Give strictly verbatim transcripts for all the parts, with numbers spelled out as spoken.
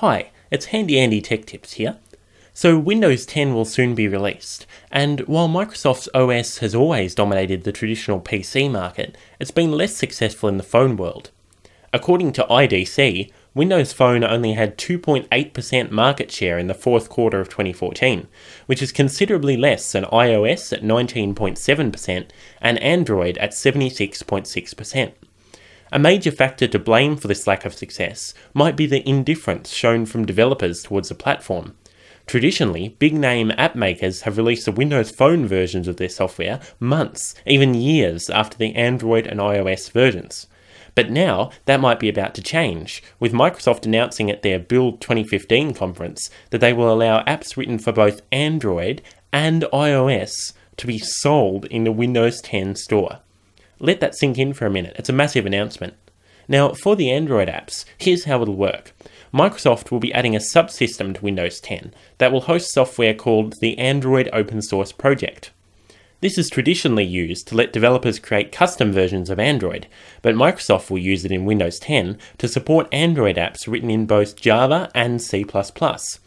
Hi, it's HandyAndy Tech Tips here. So Windows ten will soon be released, and while Microsoft's O S has always dominated the traditional P C market, it's been less successful in the phone world. According to I D C, Windows Phone only had two point eight percent market share in the fourth quarter of twenty fourteen, which is considerably less than iOS at nineteen point seven percent and Android at seventy-six point six percent. A major factor to blame for this lack of success might be the indifference shown from developers towards the platform. Traditionally, big-name app makers have released the Windows Phone versions of their software months, even years after the Android and iOS versions. But now, that might be about to change, with Microsoft announcing at their Build twenty fifteen conference that they will allow apps written for both Android and iOS to be sold in the Windows ten Store. Let that sink in for a minute, it's a massive announcement. Now, for the Android apps, here's how it'll work. Microsoft will be adding a subsystem to Windows ten that will host software called the Android Open Source Project. This is traditionally used to let developers create custom versions of Android, but Microsoft will use it in Windows ten to support Android apps written in both Java and C plus plus.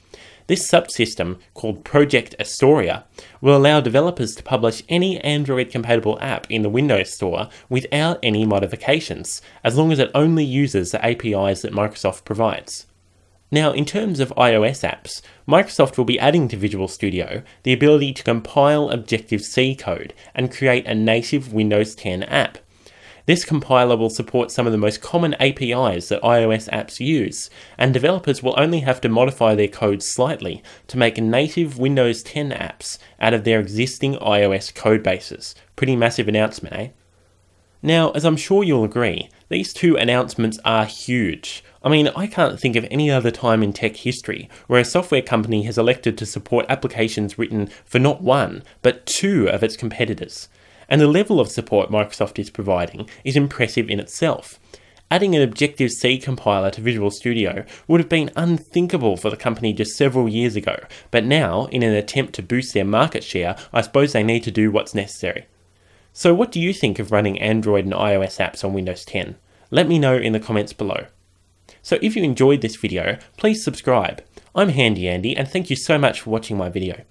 This subsystem, called Project Astoria, will allow developers to publish any Android-compatible app in the Windows Store without any modifications, as long as it only uses the A P Is that Microsoft provides. Now, in terms of iOS apps, Microsoft will be adding to Visual Studio the ability to compile Objective C code and create a native Windows ten app. This compiler will support some of the most common A P Is that iOS apps use, and developers will only have to modify their code slightly to make native Windows ten apps out of their existing iOS codebases. Pretty massive announcement, eh? Now, as I'm sure you'll agree, these two announcements are huge. I mean, I can't think of any other time in tech history where a software company has elected to support applications written for not one, but two of its competitors. And the level of support Microsoft is providing is impressive in itself. Adding an Objective C compiler to Visual Studio would have been unthinkable for the company just several years ago, but now, in an attempt to boost their market share, I suppose they need to do what's necessary. So what do you think of running Android and iOS apps on Windows ten? Let me know in the comments below. So if you enjoyed this video, please subscribe. I'm HandyAndy, and thank you so much for watching my video.